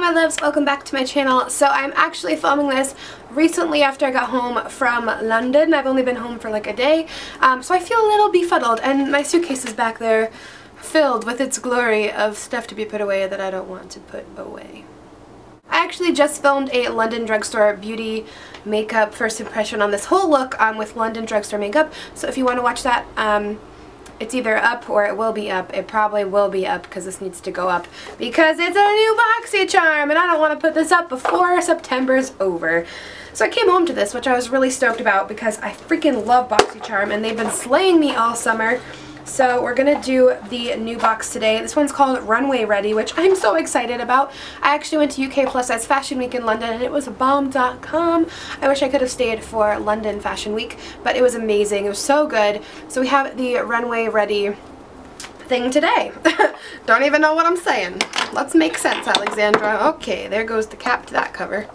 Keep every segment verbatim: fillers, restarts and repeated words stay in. my loves, welcome back to my channel. So I'm actually filming this recently after I got home from London. I've only been home for like a day, um, so I feel a little befuddled, and my suitcase is back there filled with its glory of stuff to be put away that I don't want to put away. I actually just filmed a London drugstore beauty makeup first impression on this whole look um, with London drugstore makeup, so if you want to watch that, um, it's either up or it will be up. It probably will be up because this needs to go up because it's a new BoxyCharm and I don't want to put this up before September's over. So I came home to this, which I was really stoked about because I freaking love BoxyCharm and they've been slaying me all summer. So we're going to do the new box today. This one's called Runway Ready, which I'm so excited about. I actually went to U K Plus Size Fashion Week in London, and it was bomb dot com. I wish I could have stayed for London Fashion Week, but it was amazing. It was so good. So we have the Runway Ready thing today. Don't even know what I'm saying. Let's make sense, Alexandra. Okay, there goes the cap to that cover.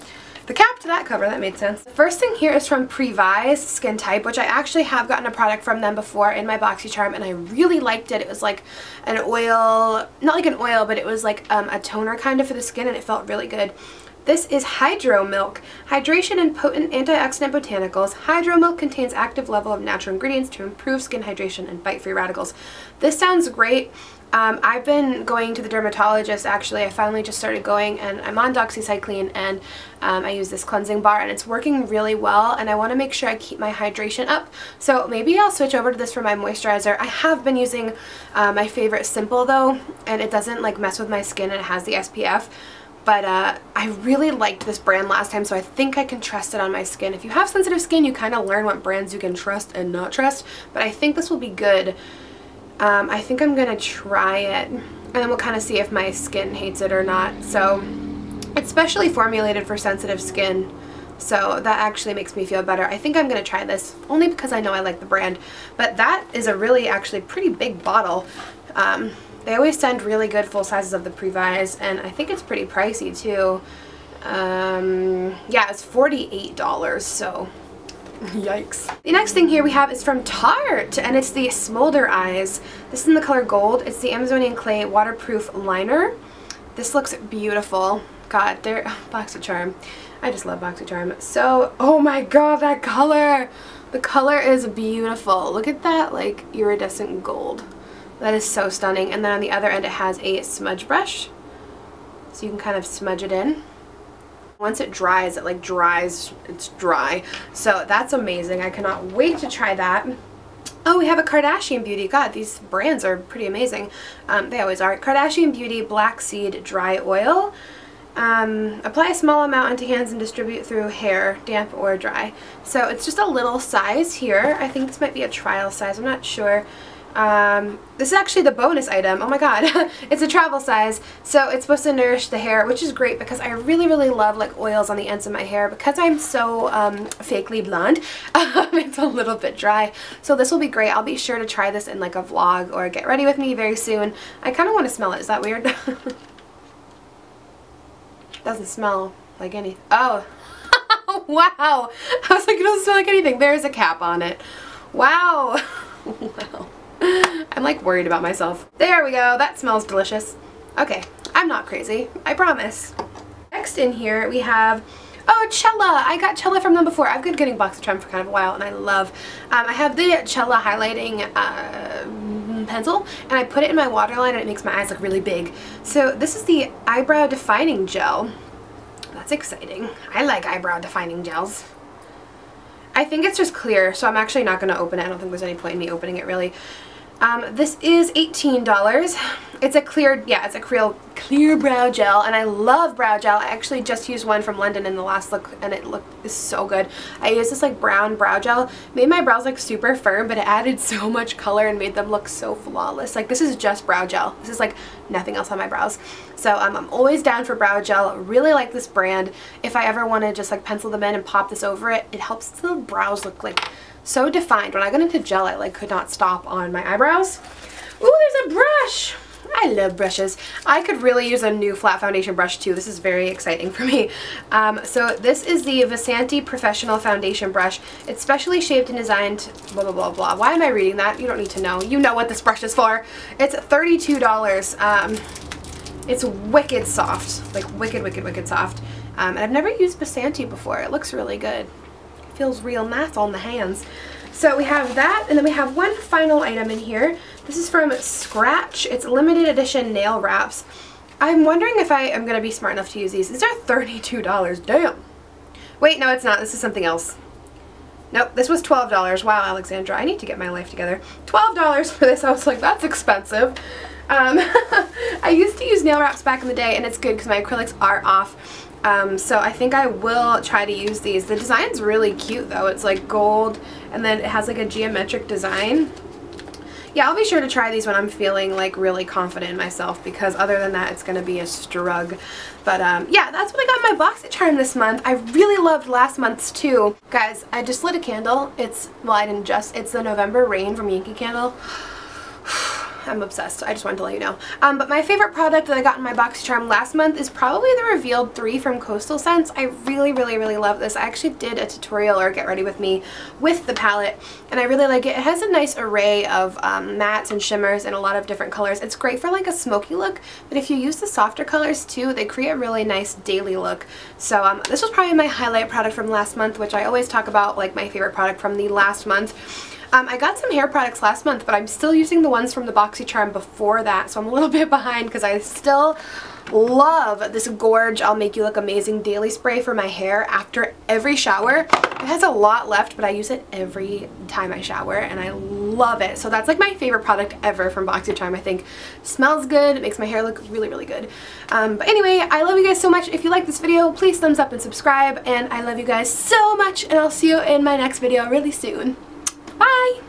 The cap to that cover, that made sense. The first thing here is from Previse Skin Type, which I actually have gotten a product from them before in my BoxyCharm, and I really liked it. It was like an oil, not like an oil, but it was like um, a toner kind of for the skin, and it felt really good. This is Hydro Milk. Hydration and potent antioxidant botanicals. Hydro Milk contains active level of natural ingredients to improve skin hydration and fight free radicals. This sounds great. Um, I've been going to the dermatologist, actually. I finally just started going, and I'm on Doxycycline, and um, I use this cleansing bar, and it's working really well, and I want to make sure I keep my hydration up. So maybe I'll switch over to this for my moisturizer. I have been using uh, my favorite Simple, though, and it doesn't like mess with my skin, and it has the S P F. But uh, I really liked this brand last time, so I think I can trust it on my skin. If you have sensitive skin, you kind of learn what brands you can trust and not trust, but I think this will be good. Um, I think I'm going to try it, and then we'll kind of see if my skin hates it or not. So it's specially formulated for sensitive skin, so that actually makes me feel better. I think I'm going to try this, only because I know I like the brand. But that is a really actually pretty big bottle. Um, They always send really good full sizes of the Previse, and I think it's pretty pricey too. Um, yeah, it's forty-eight dollars, so yikes. The next thing here we have is from Tarte, and it's the Smolder Eyes. This is in the color gold. It's the Amazonian Clay Waterproof Liner. This looks beautiful. God, they're BoxyCharm. I just love BoxyCharm. So, oh my god, that color! The color is beautiful. Look at that, like, iridescent gold. That is so stunning. And then on the other end it has a smudge brush, so you can kind of smudge it in. Once it dries, it like dries, it's dry. So that's amazing. I cannot wait to try that. Oh, we have a Kardashian Beauty. God, these brands are pretty amazing. Um, they always are. Kardashian Beauty Black Seed Dry Oil. Um, apply a small amount onto hands and distribute through hair, damp or dry. So it's just a little size here. I think this might be a trial size. I'm not sure. Um, this is actually the bonus item. Oh my god. It's a travel size, so it's supposed to nourish the hair, which is great because I really, really love like oils on the ends of my hair because I'm so um, fakely blonde. Um, it's a little bit dry, so this will be great. I'll be sure to try this in like a vlog or get ready with me very soon. I kind of want to smell it. Is that weird? Doesn't smell like anything. Oh, wow. I was like, it doesn't smell like anything. There's a cap on it. Wow. Wow. I'm like worried about myself. There we go. That smells delicious. Okay, I'm not crazy. I promise. Next in here we have, oh, Chella. I got Chella from them before. I've been getting BoxyCharm for kind of a while, and I love, um, I have the Chella highlighting uh, pencil, and I put it in my waterline, and it makes my eyes look really big. So this is the eyebrow defining gel. That's exciting. I like eyebrow defining gels. I think it's just clear, so I'm actually not going to open it. I don't think there's any point in me opening it, really. Um, this is eighteen dollars. It's a clear, yeah, it's a clear, clear brow gel, and I love brow gel. I actually just used one from London in the last look, and it looked so good. I used this, like, brown brow gel. Made my brows, like, super firm, but it added so much color and made them look so flawless. Like, this is just brow gel. This is, like, nothing else on my brows. So, um, I'm always down for brow gel. Really like this brand. If I ever want to just, like, pencil them in and pop this over it, it helps the brows look, like, so defined. When I got into gel, I, like, could not stop on my eyebrows. Ooh, there's a brush! I love brushes. I could really use a new flat foundation brush too. This is very exciting for me. Um, so this is the Visanti Professional Foundation Brush. It's specially shaped and designed blah blah blah blah. Why am I reading that? You don't need to know. You know what this brush is for. It's thirty-two dollars. Um, It's wicked soft, like wicked, wicked, wicked soft. Um, and I've never used Visanti before. It looks really good. It feels real nice on the hands. So we have that, and then we have one final item in here. This is from Scratch. It's limited edition nail wraps. I'm wondering if I am going to be smart enough to use these. These are thirty-two dollars. Damn. Wait, no, it's not. This is something else. Nope, this was twelve dollars. Wow, Alexandra, I need to get my life together. twelve dollars for this. I was like, that's expensive. Um, I used to use nail wraps back in the day, and it's good because my acrylics are off. Um, so I think I will try to use these. The design's really cute, though. It's like gold, and then it has like a geometric design. Yeah, I'll be sure to try these when I'm feeling like really confident in myself, because other than that, it's going to be a strugg. But um, yeah, that's what I got in my BoxyCharm this month. I really loved last month's too. Guys, I just lit a candle. It's, well, I didn't just, it's the November Rain from Yankee Candle. I'm obsessed. I just wanted to let you know. Um, but my favorite product that I got in my BoxyCharm last month is probably the Revealed three from Coastal Scents. I really, really, really love this. I actually did a tutorial or get ready with me with the palette, and I really like it. It has a nice array of um, mattes and shimmers and a lot of different colors. It's great for like a smoky look, but if you use the softer colors too, they create a really nice daily look. So um, this was probably my highlight product from last month, which I always talk about like my favorite product from the last month. Um, I got some hair products last month, but I'm still using the ones from the BoxyCharm before that, so I'm a little bit behind because I still love this Gorge I'll Make You Look Amazing Daily Spray for my hair after every shower. It has a lot left, but I use it every time I shower, and I love it. So that's like my favorite product ever from BoxyCharm, I think. It smells good. It makes my hair look really, really good. Um, but anyway, I love you guys so much. If you like this video, please thumbs up and subscribe, and I love you guys so much, and I'll see you in my next video really soon. Bye!